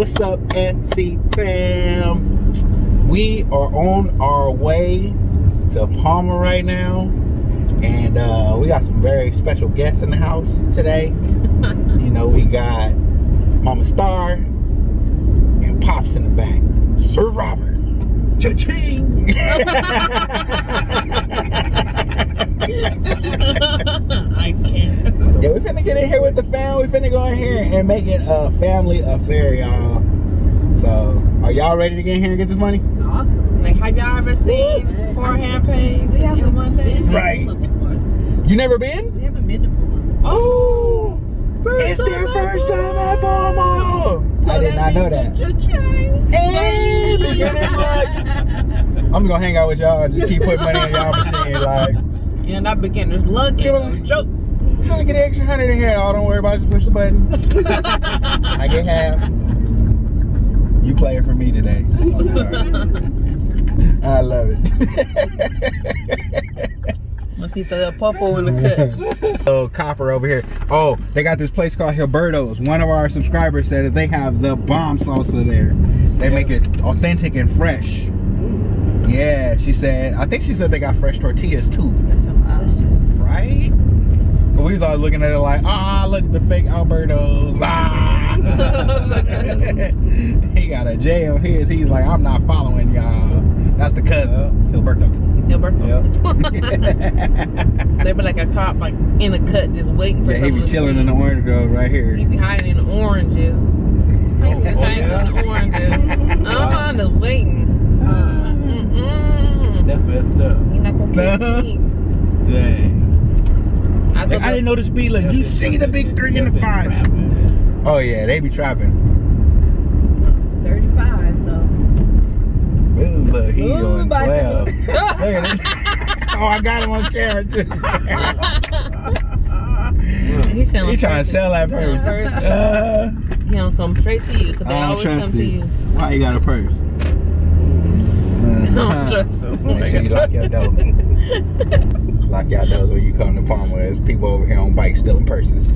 What's up, MC fam? We are on our way to Pauma right now, and we got some very special guests in the house today. You know, we got Mama Star and Pops in the back. Sir Robert. Cha-ching! I can't. Yeah, we finna get in here with the fam. We finna go in here and make it a family affair, y'all. So, are y'all ready to get in here and get this money? Awesome. Like, have y'all ever seen forehand pays in one day? Right. You never been? We haven't been to Pauma. Oh! It's their first time at Pauma! So I did not know that. Hey, I'm gonna hang out with y'all and just keep putting money in y'all machine, like. Yeah, that beginner's luck. Joke. How do I get an extra 100 in here? Oh, don't worry about it. Just push the button. I get half. You playing for me today? I'm sorry. I love it. Let's see the purple in the cut. Little copper over here. Oh, they got this place called Hilberto's. One of our subscribers said that they have the bomb salsa there. They make it authentic and fresh. Ooh. Yeah, she said, I think she said they got fresh tortillas too. That sounds delicious. Right? Cause we was always looking at it like, ah, look at the fake Albertos. Ah. He got a J on his. He's like, I'm not following y'all. That's the cousin, Hilberto. Yep. They be like a cop, like in the cut, just waiting for something. He be chilling in the orange grove right here. He be hiding in the oranges. Hiding in the oranges. I'm just waiting. That's messed up. You're not gonna get me. Dang. I didn't know the speed limit. You see the big 3 and the 5. Trapping. Oh yeah, they be trapping. It's 35, so. Ooh, look, he doing 12. Look at this. Oh, I got him on camera too. He trying to sell that purse. He don't come straight to you because they always come to you. Why you got a purse? I don't trust him. Make sure you lock your door. Lock your doors when you come to Pauma. There's people over here on bikes stealing purses.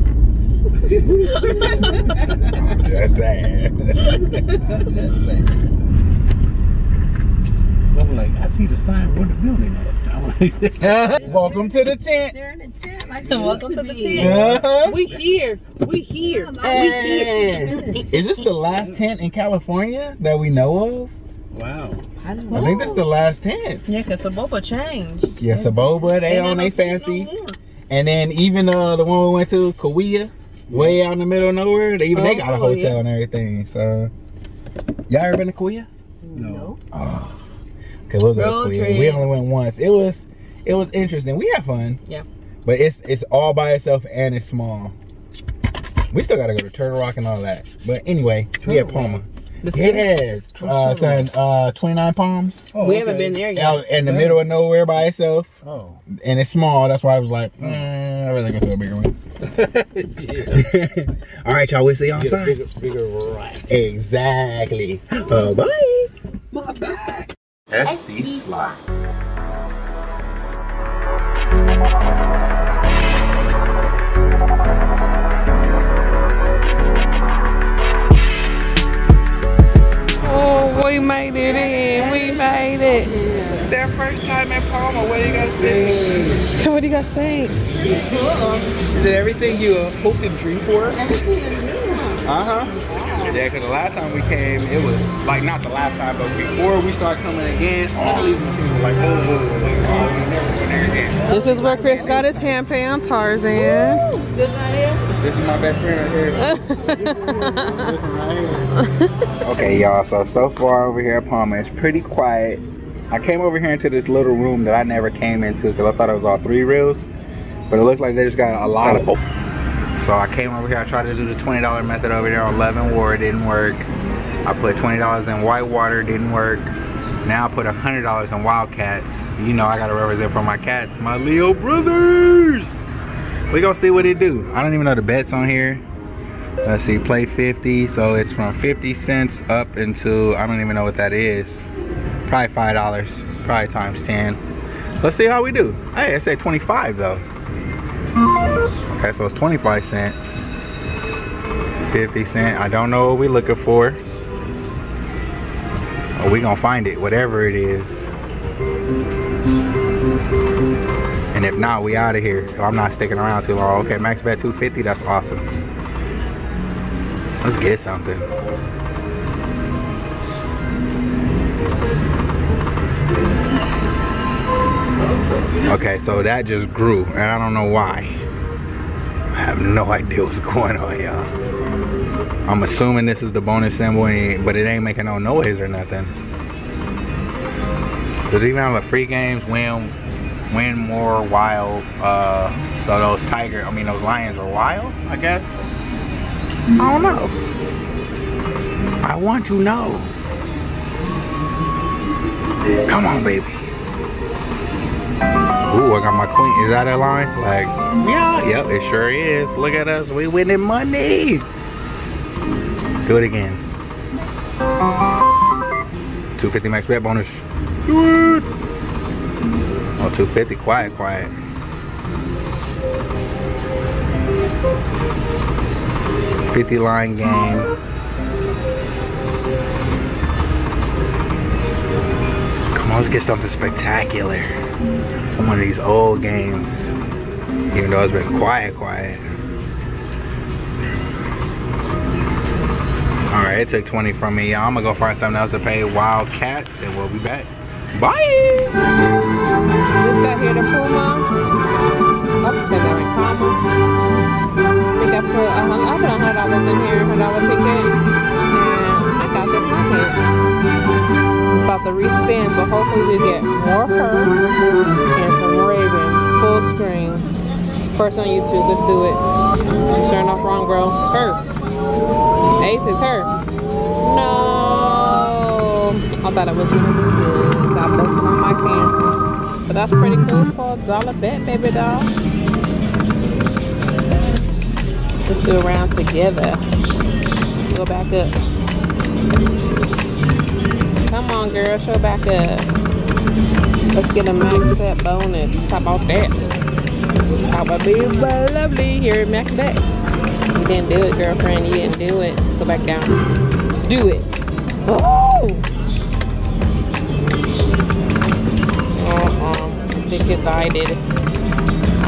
I'm just saying. I'm just saying. I'm like, I see the sign where the building at. Like, welcome to the tent. They're in the tent. Like welcome to the tent. We here. We here. We here. Is this the last tent in California that we know of? Wow. I don't know. I think that's the last tent. Yeah, because Soboba changed. Yeah, Soboba, they on they fancy. And then even the one we went to, Kahuilla, way out in the middle of nowhere, they even they got a hotel and everything. So, y'all ever been to Kahuilla? No. Oh. We'll go we only went once. It was interesting. We had fun. Yeah. But it's all by itself and it's small. We still gotta go to Turtle Rock and all that. But anyway, we at Pauma. Yeah. Son, 29 Palms. Oh, we haven't been there yet. Out in the middle of nowhere by itself. Oh. And it's small. That's why I was like, I really gotta do a bigger one. All right, y'all. We'll see y'all outside. Bigger right. Exactly. Bye. Bye. Bye. SC Slots. Oh, we made it in. We made it. Their first time at Pauma. What do you guys think? What do you guys think? Did everything you hoped and dreamed for? Everything is new. Yeah, because the last time we came, it was like not the last time, but before we started coming again, all these machines were like, oh, this is where Chris got his hand pay on Tarzan. This right here? This is my best friend right here. Okay, y'all, so far over here at Pauma, it's pretty quiet. I came over here into this little room that I never came into because I thought it was all 3 reels, but it looks like they just got a lot of. So I came over here, I tried to do the $20 method over there on Love and War, it didn't work. I put $20 in Whitewater, didn't work. Now I put $100 in Wildcats. You know I gotta represent for my cats, my Leo brothers. We gonna see what it do. I don't even know the bets on here. Let's see, play 50, so it's from 50 cents up until, I don't even know what that is. Probably $5, probably times 10. Let's see how we do. Hey, I said 25 though. Okay, so it's 25 cent, 50 cent. I don't know what we're looking for. or we gonna find it, whatever it is. And if not, we out of here. I'm not sticking around too long. Okay, max bet 250. That's awesome. Let's get something. Okay, so that just grew, and I don't know why. I have no idea what's going on, y'all. I'm assuming this is the bonus symbol, but it ain't making no noise or nothing. Does it even have a free games, win more, wild? So those those lions are wild, I guess? I don't know. I want to know. Come on, baby. Ooh, I got my queen. Is that a line? Like, yeah, yep, it sure is. Look at us, we winning money. Do it again. 250 max bet bonus. Do it. Oh, 250. Quiet, quiet. $50 line game. Come on, let's get something spectacular. One of these old games, even though it's been quiet. Alright, it took 20 from me. I'm gonna go find something else to pay. Wildcats, and we'll be back. Bye! Just got here to Pauma. Oh, they got me Pauma. I think I put $100 in here, $100 ticket, and I got this pocket. About to re-spin, so hopefully we get more fur and some ravens full screen. First on YouTube, let's do it. Sure enough, wrong, bro. Her ace is her. No, I thought it was gonna be good. I posted on my camera, but that's pretty cool for a dollar bet, baby doll. Let's do a round together. Let's go back up. Come on, girl, show back up. Let's get a max bet bonus. How about that? That would be lovely. Here at max bet. You didn't do it, girlfriend. You didn't do it. Go back down. Do it. Oh! I think it's I did it.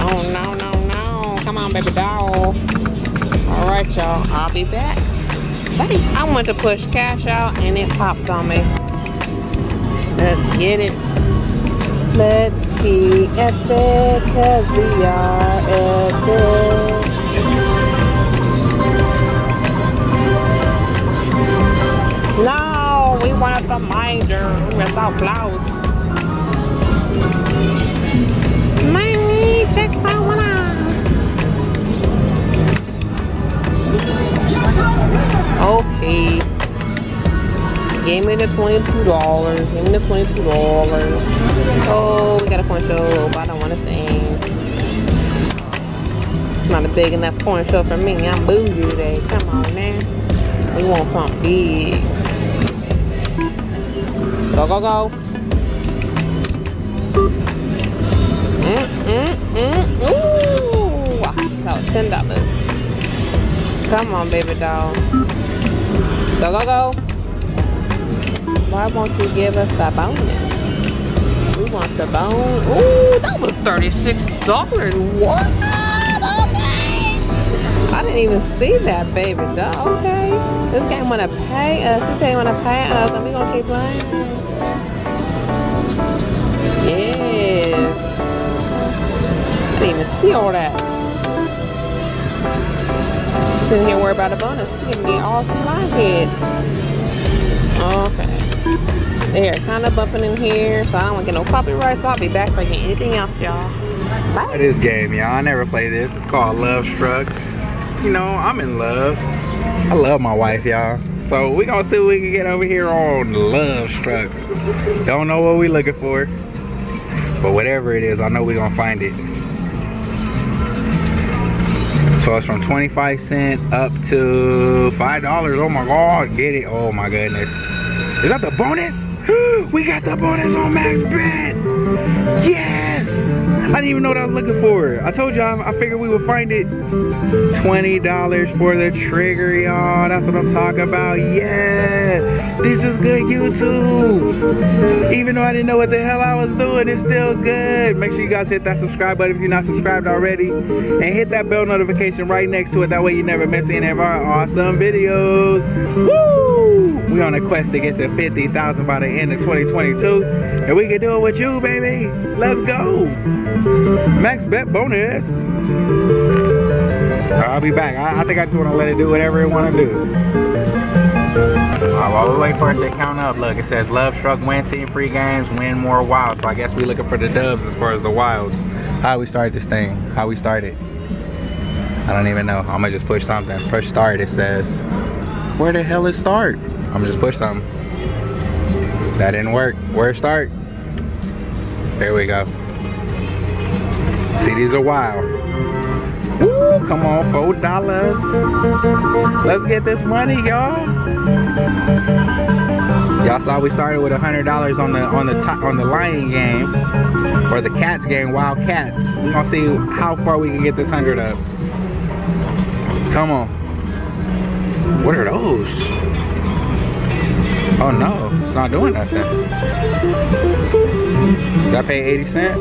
Oh, no. Come on, baby doll. All right, y'all. I'll be back. Buddy, I went to push cash out, and it popped on me. Let's get it. Let's be epic, cause we are epic. No, we want a reminder. That's our blouse. Mommy, check my one out. Okay. Gave me the $22. Give me the $22. Oh, we got a porn show, but I don't want to sing. It's not a big enough porn show for me. I'm bougie today. Come on, man. We want something big. Go. Ooh, that was $10. Come on, baby doll. Go. Why won't you give us the bonus? We want the bonus. Ooh, that was $36. What? Okay. I didn't even see that, baby. Okay. This game wanna pay us. This game wanna pay us, and we gonna keep playing. Yes. I didn't even see all that. I'm sitting here worried about the bonus. It's gonna be all supply head. Okay. They're kind of bumping in here, so I don't want to get no copyrights. I'll be back playing anything else, y'all. Bye. This game, y'all, I never played this. It's called Love Struck. You know, I'm in love. I love my wife, y'all. So we're going to see what we can get over here on Love Struck. Don't know what we're looking for, but whatever it is, I know we're going to find it. So it's from 25¢ up to $5. Oh my God, get it. Oh my goodness. Is that the bonus? We got the bonus on max bet. Yes! I didn't even know what I was looking for. I told y'all, I figured we would find it. $20 for the trigger, y'all. That's what I'm talking about. Yeah! This is good YouTube. Even though I didn't know what the hell I was doing, it's still good. Make sure you guys hit that subscribe button if you're not subscribed already. And hit that bell notification right next to it. That way you never miss any of our awesome videos. Woo! We're on a quest to get to 50,000 by the end of 2022. And we can do it with you, baby. Let's go. Max bet bonus. I'll be back. I think I just want to let it do whatever it want to do. While we wait for it to count up, look, it says Love Struck win 10 free games, win more wilds. So I guess we're looking for the dubs as far as the wilds. How we start this thing? How we start it? I don't even know. I'm gonna just push something. Push start, it says. Where the hell is start? I'm gonna just push something. That didn't work. Where start? There we go. See, these are wild. Woo, come on, $4. Let's get this money, y'all. Y'all saw we started with $100 on the lion game or the cats game, Wildcats. We're gonna see how far we can get this 100 up. Come on. What are those? Oh no, it's not doing nothing. Did I pay 80 cents?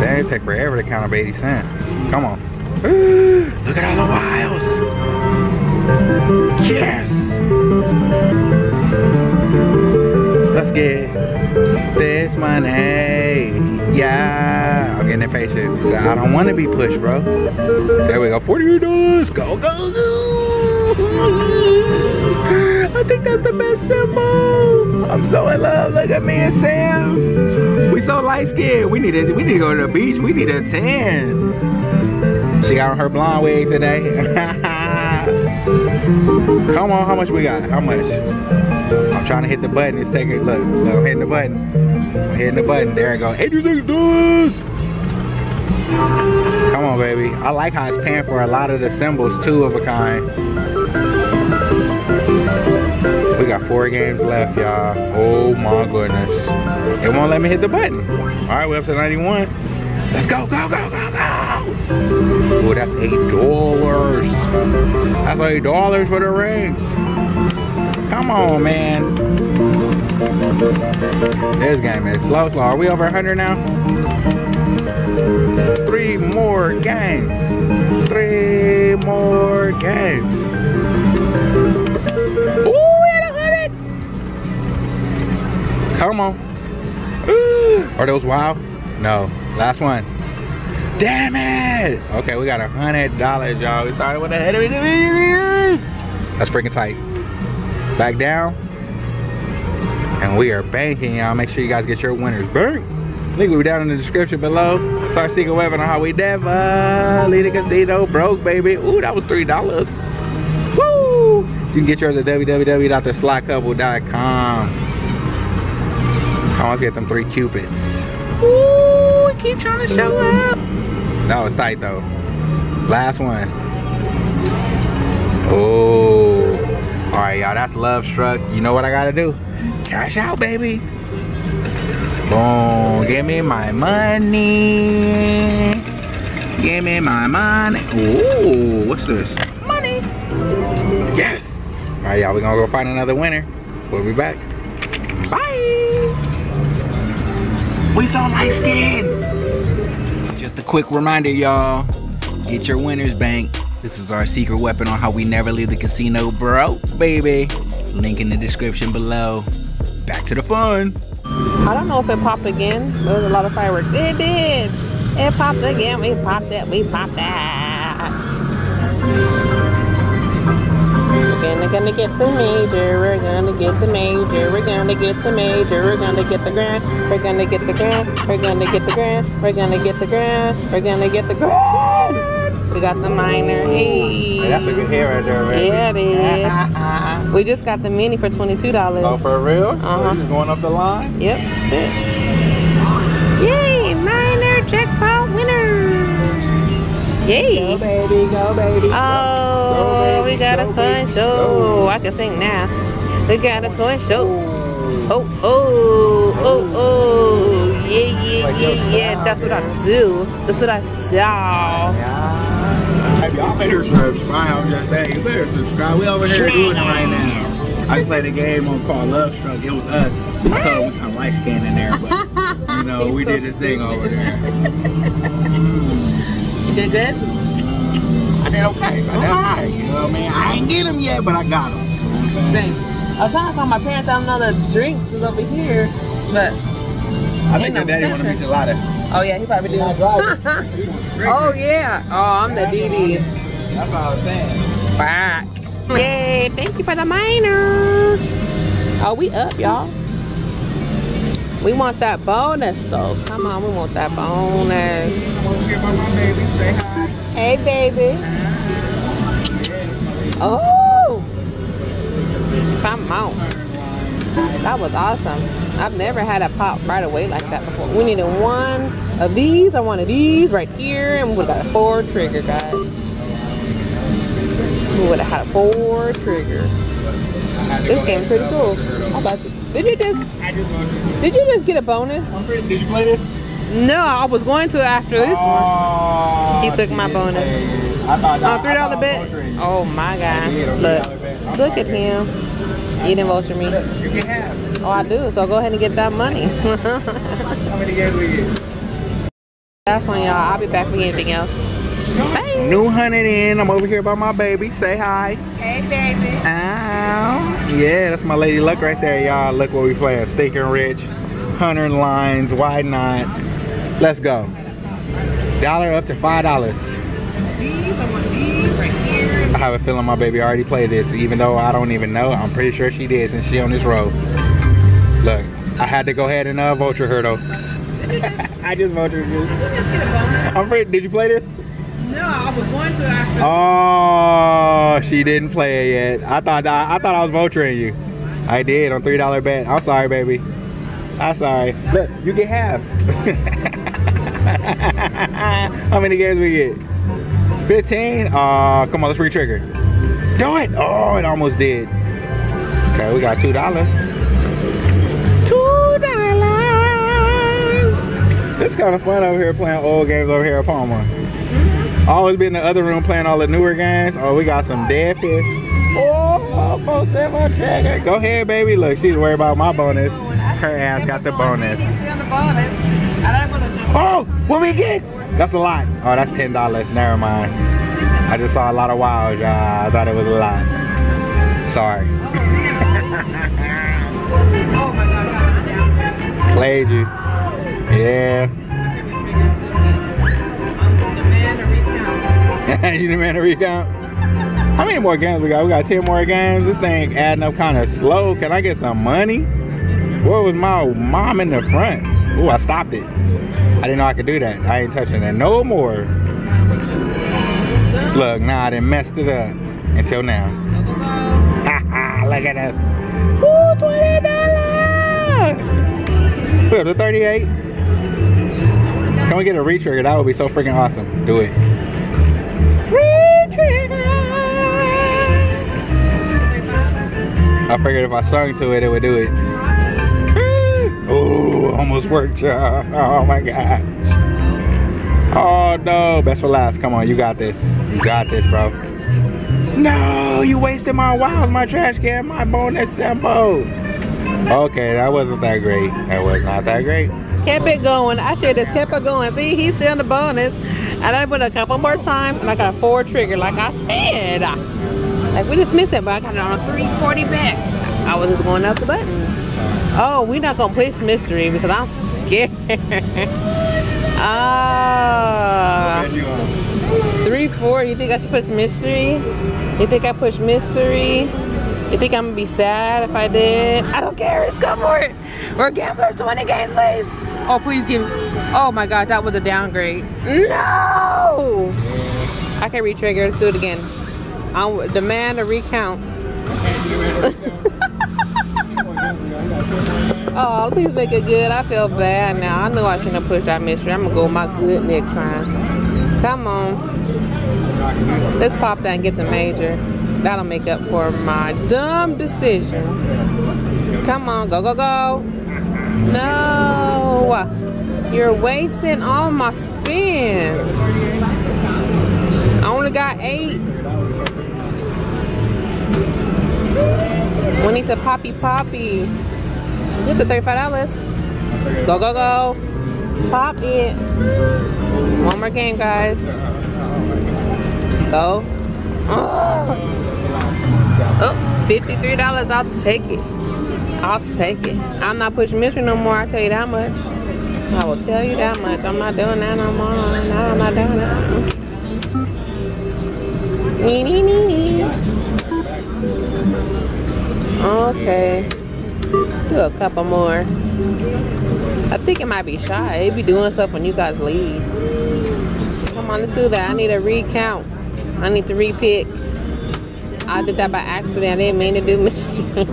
That didn't take forever to count up 80 cents. Come on. Look at all the wilds. Yes. Let's get this money. Yeah. I'm getting impatient. So I don't want to be pushed, bro. There we go. $48. Go, go, go. I think that's the best symbol. I'm so in love. Look at me and Sam. We so light skinned. We need to go to the beach. We need a tan. She got on her blonde wig today. Come on, how much we got? How much? I'm trying to hit the button. It's taking. Look, look, I'm hitting the button. I'm hitting the button. There I go. $86. Come on, baby. I like how it's paying for a lot of the symbols too of a kind. We got 4 games left, y'all. Oh my goodness. It won't let me hit the button. Alright, we're up to 91. Let's go, go, go, go, go! Oh, that's $8. That's $8 for the rings. Come on, man. This game is slow, slow. Are we over 100 now? 3 more games. 3 more games. Ooh, we're at 100! Come on. Are those wild? No. Last one. Damn it! Okay, we got $100, y'all. We started with the head of the videos. That's freaking tight. Back down. And we are banking, y'all. Make sure you guys get your winners. Bank. Link will be down in the description below. It's our secret weapon on how we never leave the casino broke, baby. Ooh, that was $3. Woo! You can get yours at www.theslotcouple.com. I almost get them 3 cupids. Ooh, I keep trying to show up. That was tight though. Last one. Oh. Alright, y'all, that's Love Struck. You know what I gotta do? Cash out, baby. Boom. Give me my money. Give me my money. Ooh, what's this? Money. Yes. Alright, y'all, we're gonna go find another winner. We'll be back. We so light skinned. Just a quick reminder, y'all. Get your winners, bank. This is our secret weapon on how we never leave the casino broke, baby. Link in the description below. Back to the fun. I don't know if it popped again. There was a lot of fireworks. It did. It popped again. We popped it. We popped that. We're gonna get the major. We're gonna get the major. We're gonna get the major. We're gonna get the grand. We're gonna get the grand. We're gonna get the grand. We're gonna get the grand. We're gonna get the grand. We got the minor. Hey. That's a good hit right there, man. Yeah, it is. We just got the mini for $22. Oh, for real? Uh-huh. You're going up the line? Yep. Yay! Minor jackpot winner. Yay! Go baby, go baby. Oh, go, baby, we got a fun show. I can sing now. We got a fun show. Oh, oh, oh, oh. Yeah, yeah, like yeah, style, yeah. That's what I do. That's what I do. Yeah. Y'all better subscribe. I'm just saying, you better subscribe. We over here doing it right now. I played a game on called Love Struck. It was us. I told him we kind of light skinned in there, but you know, we did the thing over there. You did good? I did okay. I did alright. You know what I mean? I ain't get them yet, but I got them. You know what I'm saying? I was trying to call my parents. I don't know the drinks is over here, but I think their daddy want to be gelato. Oh yeah, he probably do. Oh yeah. Oh, I'm the DD. That's what I was saying. Back. Yay, thank you for the minor. Oh, we up, y'all. We want that bonus, though. Come on, we want that bonus. Hey, baby. Oh, come on. That was awesome. I've never had a pop right away like that before. We needed one of these or one of these right here, and we got 4 trigger, guys. We would have had 4 triggers. This game pretty cool. I like it. Did you just get a bonus? Did you play this? No, I was going to after this one. He took my bonus. Oh, $3 bet. Oh my God! Look at him. You didn't vote for me. You can have. Oh, I do. So go ahead and get that money. How many games we get? That's one, y'all. I'll be back for anything else. Bye. New hunted in. I'm over here by my baby. Say hi. Hey, baby. Ow. Yeah, that's my lady luck right there, y'all. Look what we playing. Stinking Rich, 100 lines, why not? Let's go. Dollar up to $5. These, I want these right here. I have a feeling my baby already played this, even though I don't even know. I'm pretty sure she did, since she on this road. Look, I had to go ahead and vulture her though. I just vultured you. Did you just get a bonus? I'm afraid, did you play this? No, I was going to after. Oh, she didn't play it yet. I thought I was vulturing you. I did on $3 bet. I'm sorry, baby. I'm sorry. Look, you get half. How many games we get? 15. Come on, let's re-trigger. Do it. Oh, it almost did. Okay, we got $2. $2. It's kind of fun over here playing old games over here at Pauma. Always been in the other room playing all the newer games. Oh, we got some dead fish. Oh, almost hit my trigger. Go ahead, baby. Look, she's worried about my bonus. Her ass got the bonus. Oh, what we get? That's a lot. Oh, that's $10. Never mind. I just saw a lot of wilds, y'all. I thought it was a lot. Sorry. Played you. Yeah. You demand a recount? How many more games we got? We got 10 more games. This thing adding up kind of slow. Can I get some money? Where was my mom in the front? Ooh, I stopped it. I didn't know I could do that. I ain't touching it no more. Look, nah, I done messed it up until now. Haha, look at us. Ooh, $20. We're up to 38. Can we get a retrigger? That would be so freaking awesome. Do it. I figured if I sung to it, it would do it. Oh, almost worked, y'all. Oh my gosh. Oh no, best for last. Come on, you got this. You got this, bro. No, you wasted my wild, my trash can, my bonus symbol. Okay, that wasn't that great. That was not that great. Kept it going. I should have kept it going. See, he's still in the bonus. And I went a couple more times, and I got a 4 trigger, like I said. Like, we just missed it, but I got it on a 340 back. I was just going up the buttons. Oh, we're not going to play this mystery because I'm scared. Ah. 340, you think I should push mystery? You think I push mystery? You think I'm going to be sad if I did? I don't care, let's go for it. We're gamblers to win the game, please. Oh, please give me. Oh my gosh, that was a downgrade. No! I can re-trigger, let's do it again. I demand a recount. Oh, please make it good. I feel bad now. I know I shouldn't have pushed that mystery. I'm gonna go with my good next time. Come on. Let's pop that and get the major. That'll make up for my dumb decision. Come on, go, go, go. No. You're wasting all my spins. I only got 8. We need the poppy. Look at $35. Go, go, go. Pop it. One more game, guys. Go. Oh, $53. I'll take it. I'll take it. I'm not pushing mystery no more. I'll tell you that much. I will tell you that much. I'm not doing that no more. No, I'm not doing that. Okay. Do a couple more. I think it might be shy. It be doing stuff when you guys leave. Come on, let's do that. I need a recount. I need to repick. I did that by accident. I didn't mean to do mystery.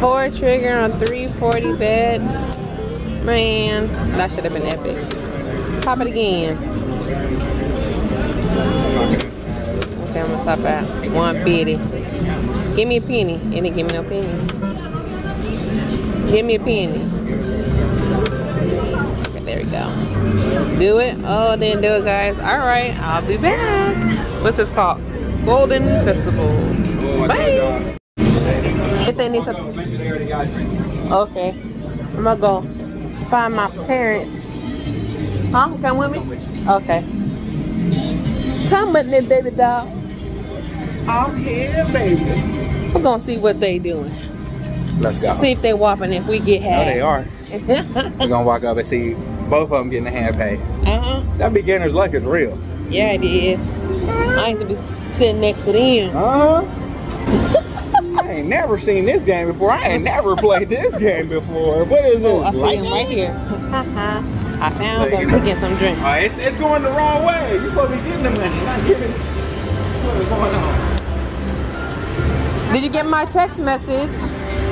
4 trigger on 340 bet. Man, that should have been epic. Pop it again. Okay, I'm gonna stop at 150. Give me a penny. It didn't give me no penny. Give me a penny. Okay, there we go. Do it. Oh, didn't do it, guys. Alright, I'll be back. What's this called? Golden Festival. Bye. If they need something. Okay. I'm gonna go find my parents. Huh? Come with me? Okay. Come with me, baby doll. I'm here, baby. We're gonna see what they doing. Let's go. See if they whopping. If we get half. No, they are. We're gonna walk up and see both of them getting a half pay. That beginner's luck is real. Yeah, it is. I ain't gonna be sitting next to them. I ain't never seen this game before. I ain't never played this game before. What is this? Oh, I see him right here. I found them to get some drinks. It's going the wrong way. You're supposed to be getting the money, not giving. What is going on? Did you get my text message?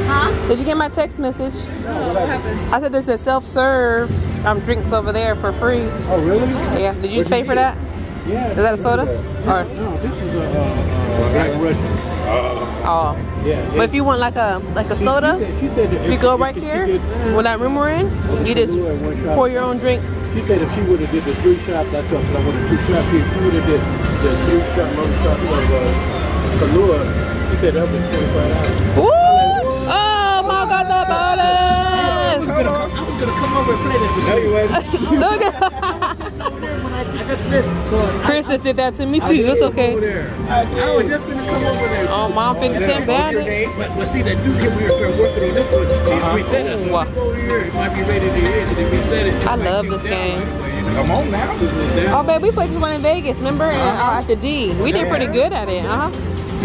Huh? Did you get my text message? No, what happened? I said there's a self-serve drinks over there for free. Oh, really? Yeah. Did you just pay for that? Yeah. Is that a soda? Or? No, this is a Black Russian. Oh. Yeah. But if you want like a soda, she said you go right here, when that room we're in, you just pour your own drink. She said if she would have did the 3 shots, I told her I would have 2 shots here. If she would have did the 3 shot, Kahlua, she said that was $25. Woo! Oh my God, the bonus! I was gonna come over and play this with you. Chris just did that to me too. That's okay. I was just gonna come over there. Oh, my 50 cent bag. But see, that dude here, we were working on this one. He reset us. Over here, it might be ready to end. If he reset it, I love this game. Come on now. Oh, babe, we played this one in Vegas, remember? At the D, we did pretty good at it. Yeah,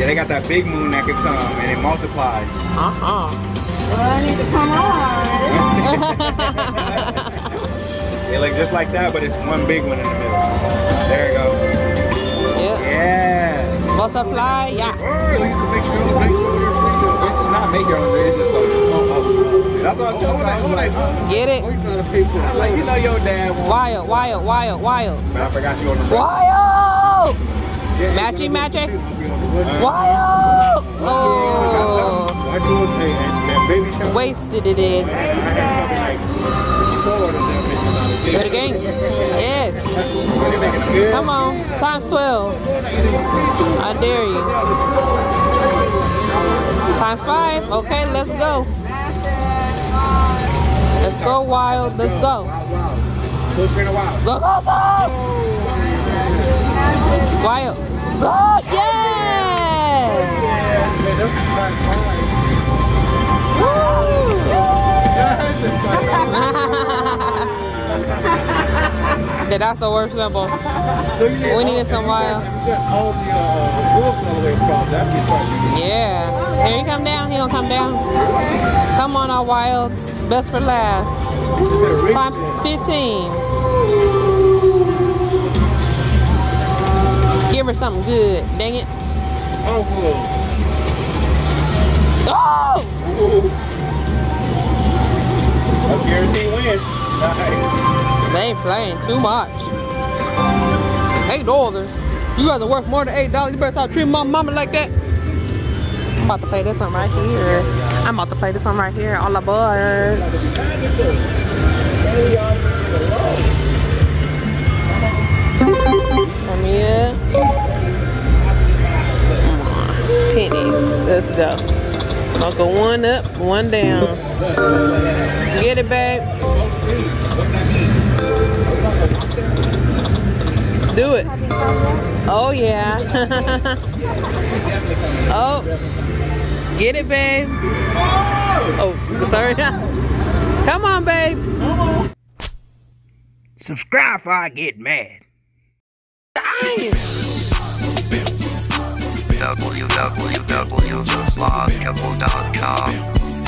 they got that big moon that could come and it multiplies. Well, I need to come on. They look just like that, but it's one big one in the middle. There you go. Yep. Yeah. Multiply, yeah. It's not make your own bed, it's just so. That's what I told you. Get it. Like, you know your dad. Wild. But I forgot you on the road. Wild! Matchy. Wild! Oh. Wasted it is. Good again? Yes. Come on. Times 12. I dare you. Times 5. Okay, let's go. Let's go, Wild. Let's go. Go, go, go! Wild. Go! Yes! Woo! Yeah, that's the worst level. We needed some Wild. Yeah. Here he come down. He gonna come down. Come on, our Wilds. Best for last. Times 15. Give her something good. Dang it. Oh! That's guaranteed win. Nice. They ain't playing too much. $8. You guys are worth more than $8. You better start treating my mama like that. I'm about to play this one right here. All aboard. Come here. Penny. Let's go. Buckle one up, one down. Get it, babe. Do it. Oh, yeah. Oh. Get it, babe. Oh, sorry. Come on, babe. Subscribe or I get mad. www.loveslotscouple.com